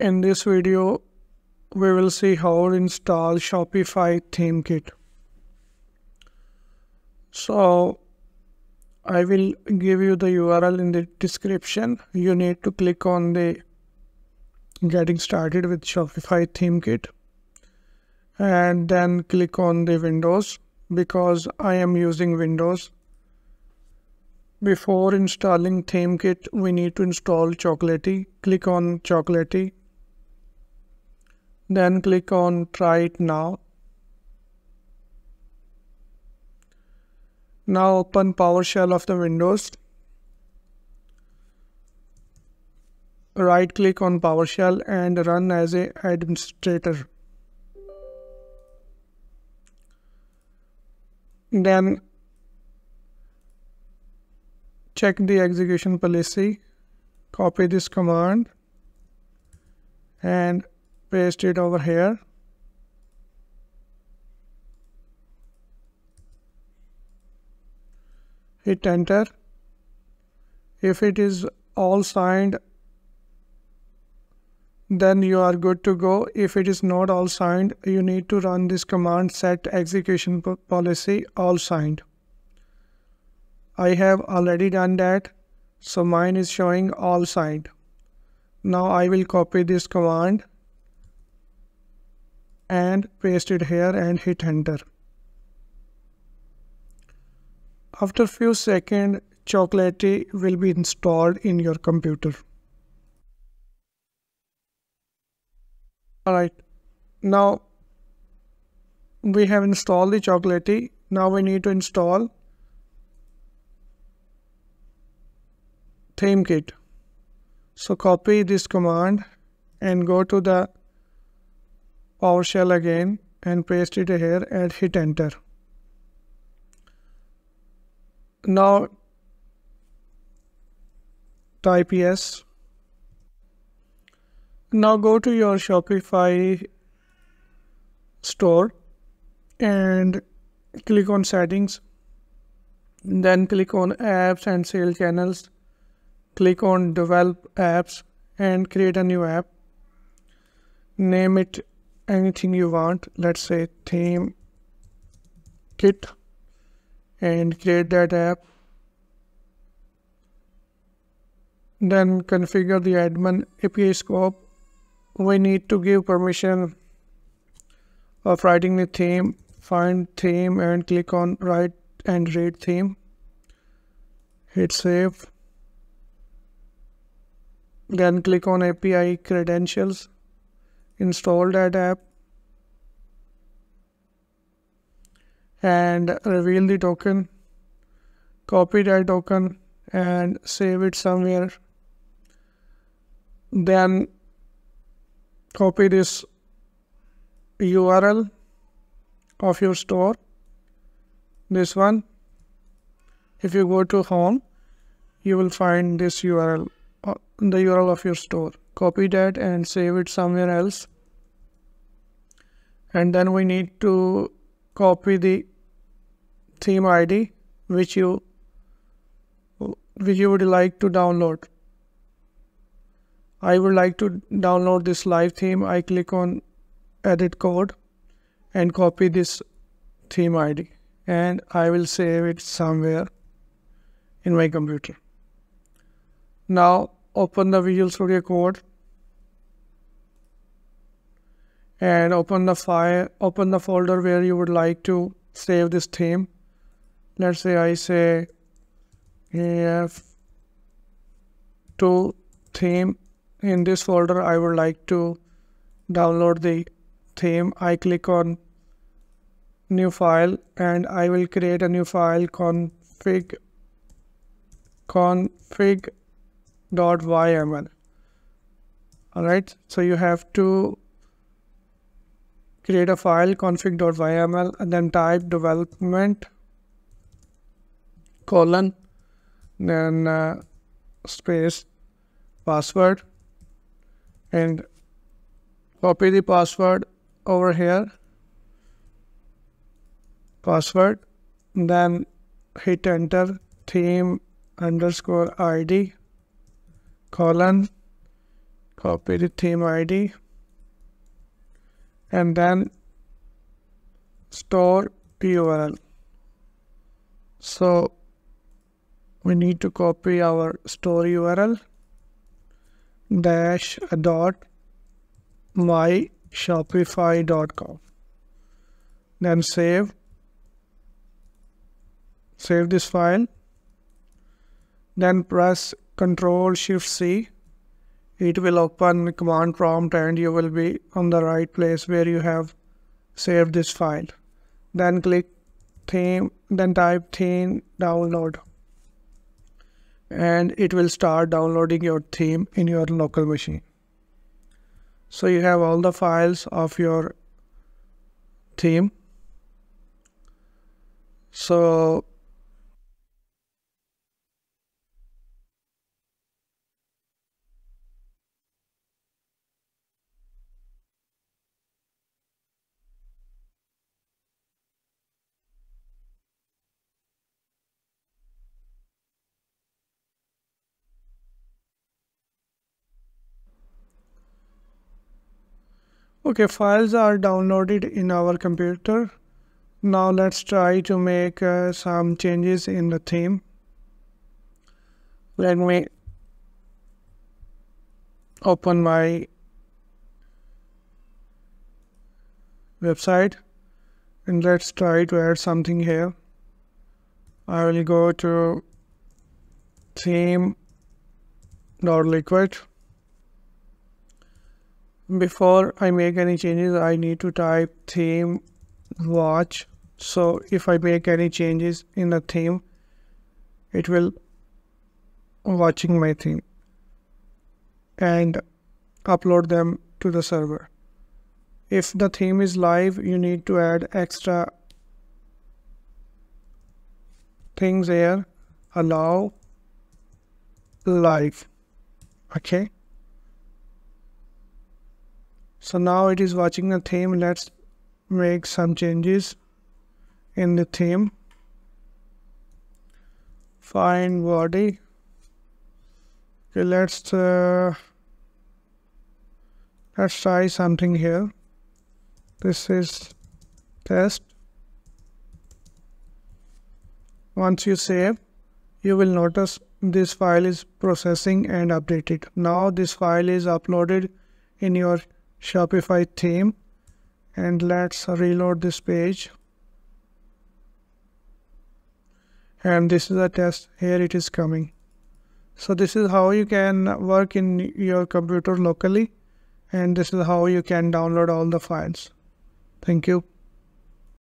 In this video, we will see how to install Shopify Theme Kit. So I will give you the URL in the description. You need to click on the Getting Started with Shopify Theme Kit and then click on the Windows, because I am using Windows. Before installing Theme Kit, we need to install Chocolatey. Click on Chocolatey. Then click on Try It Now. Now open PowerShell of the Windows. Right click on PowerShell and run as an administrator. Then check the execution policy. Copy this command and paste it over here. Hit enter. If it is all signed, then you are good to go. If it is not all signed, you need to run this command, set execution policy all signed. I have already done that, so mine is showing all signed. Now I will copy this command and paste it here and hit enter. After few seconds, Chocolatey will be installed in your computer. Alright, now we have installed the Chocolatey. Now we need to install Theme Kit. So copy this command and go to the PowerShell again and paste it here and hit enter. Now type yes. Now go to your Shopify store and click on settings. Then click on apps and sale channels. Click on develop apps and create a new app. Name it anything you want. Let's say Theme Kit, and create that app. Then configure the admin API scope. We need to give permission of writing the theme. Find theme and click on write and read theme. Hit save. Then click on API credentials. Install that app and reveal the token. Copy that token and save it somewhere. Then copy this URL of your store. This one. If you go to home, you will find this URL. The URL of your store. Copy that and save it somewhere else. And then we need to copy the theme ID which you would like to download. I would like to download this live theme. I click on edit code and copy this theme ID and I will save it somewhere in my computer. Now open the Visual Studio Code and open the file, open the folder where you would like to save this theme. Let's say I say AF2 theme. In this folder, I would like to download the theme. I click on new file and I will create a new file, config.yml. Alright, so you have to create a file config.yml and then type development colon then space password and copy the password over here, password, then hit enter, theme _ID colon copy the theme ID and then store PURL. So we need to copy our store URL -.myshopify.com, then save this file, then press Ctrl-Shift-C. It will open command prompt and you will be on the right place where you have saved this file. Then click theme, then type theme download, and it will start downloading your theme in your local machine. So you have all the files of your theme. So okay, files are downloaded in our computer. Now let's try to make some changes in the theme. Let me open my website and let's try to add something here. I will go to theme.liquid. Before I make any changes, I need to type theme watch. So if I make any changes in the theme, it will watching my theme and upload them to the server. If the theme is live, you need to add extra things here. Allow live. Okay. So now it is watching the theme. Let's make some changes in the theme. Find body. Okay, let's try something here. This is test. Once you save, you will notice this file is processing and updated. Now this file is uploaded in your Shopify theme, and let's reload this page. And this is a test. Here it is coming. So this is how you can work in your computer locally, and this is how you can download all the files. Thank you.